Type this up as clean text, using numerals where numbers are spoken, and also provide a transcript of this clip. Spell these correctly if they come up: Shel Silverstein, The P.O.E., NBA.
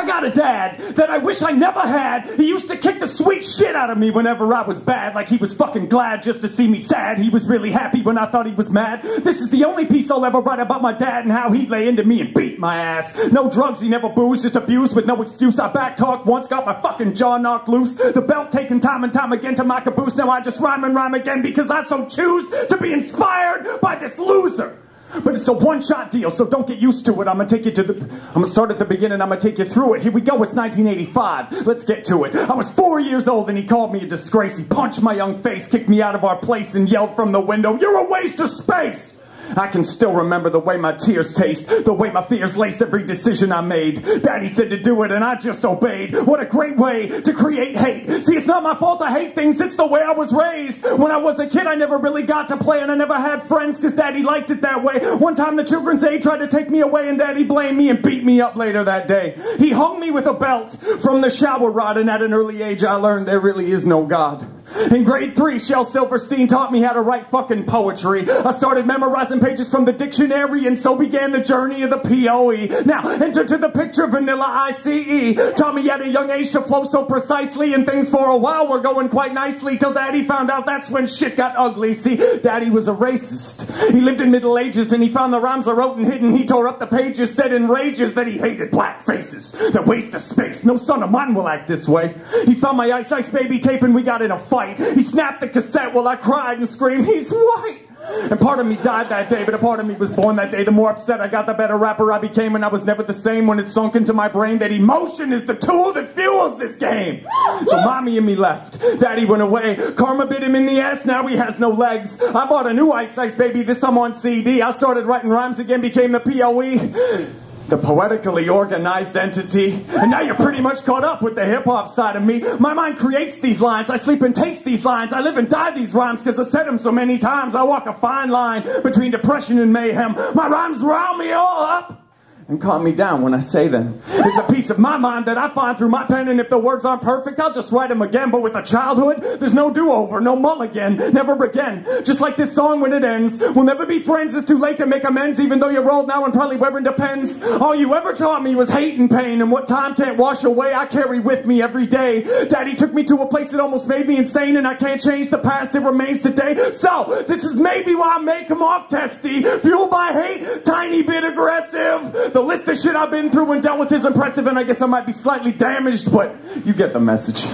I got a dad that I wish I never had. He used to kick the sweet shit out of me whenever I was bad, like he was fucking glad just to see me sad. He was really happy when I thought he was mad. This is the only piece I'll ever write about my dad and how he lay into me and beat my ass. No drugs, he never boozed, just abused with no excuse. I backtalked once, got my fucking jaw knocked loose. The belt taken time and time again to my caboose. Now I just rhyme and rhyme again because I so choose to be inspired by this loser. But it's a one-shot deal, so don't get used to it. I'm gonna take you to the... I'm gonna start at the beginning, I'm gonna take you through it. Here we go, it's 1985. Let's get to it. I was 4 years old and he called me a disgrace. He punched my young face, kicked me out of our place, and yelled from the window, "You're a waste of space!" I can still remember the way my tears taste, the way my fears laced every decision I made. Daddy said to do it and I just obeyed. What a great way to create hate. See, it's not my fault I hate things, it's the way I was raised. When I was a kid I never really got to play and I never had friends cause Daddy liked it that way. One time the children's aid tried to take me away and Daddy blamed me and beat me up later that day. He hung me with a belt from the shower rod, and at an early age I learned there really is no God. In grade 3, Shel Silverstein taught me how to write fucking poetry. I started memorizing pages from the dictionary, and so began the journey of the P.O.E. Now, enter to the picture, Vanilla ICE. Taught me at a young age to flow so precisely, and things for a while were going quite nicely, till Daddy found out. That's when shit got ugly. See, Daddy was a racist. He lived in Middle Ages, and he found the rhymes I wrote and hidden. He tore up the pages, said in rages that he hated black faces. The waste of space. No son of mine will act this way. He found my Ice Ice Baby tape, and we got in a fight. He snapped the cassette while I cried and screamed, "He's white!" And part of me died that day, but a part of me was born that day. The more upset I got, the better rapper I became, and I was never the same when it sunk into my brain that emotion is the tool that fuels this game. So Mommy and me left. Daddy went away. Karma bit him in the ass, now he has no legs. I bought a new Ice Ice Baby, this I'm on CD. I started writing rhymes again, became the P.O.E. the poetically organized entity. And now you're pretty much caught up with the hip-hop side of me. My mind creates these lines, I sleep and taste these lines, I live and die these rhymes, cause I said them so many times. I walk a fine line between depression and mayhem. My rhymes round me all up and calm me down when I say them. It's a piece of my mind that I find through my pen, and if the words aren't perfect, I'll just write them again. But with a childhood, there's no do-over, no mulligan, never again. Just like this song when it ends, we'll never be friends, it's too late to make amends, even though you're old now and probably wearing depends. All you ever taught me was hate and pain, and what time can't wash away, I carry with me every day. Daddy took me to a place that almost made me insane, and I can't change the past, it remains today. So, this is maybe why I make him off testy, fueled by hate, tiny bit aggressive. The list of shit I've been through and dealt with is impressive, and I guess I might be slightly damaged, but you get the message.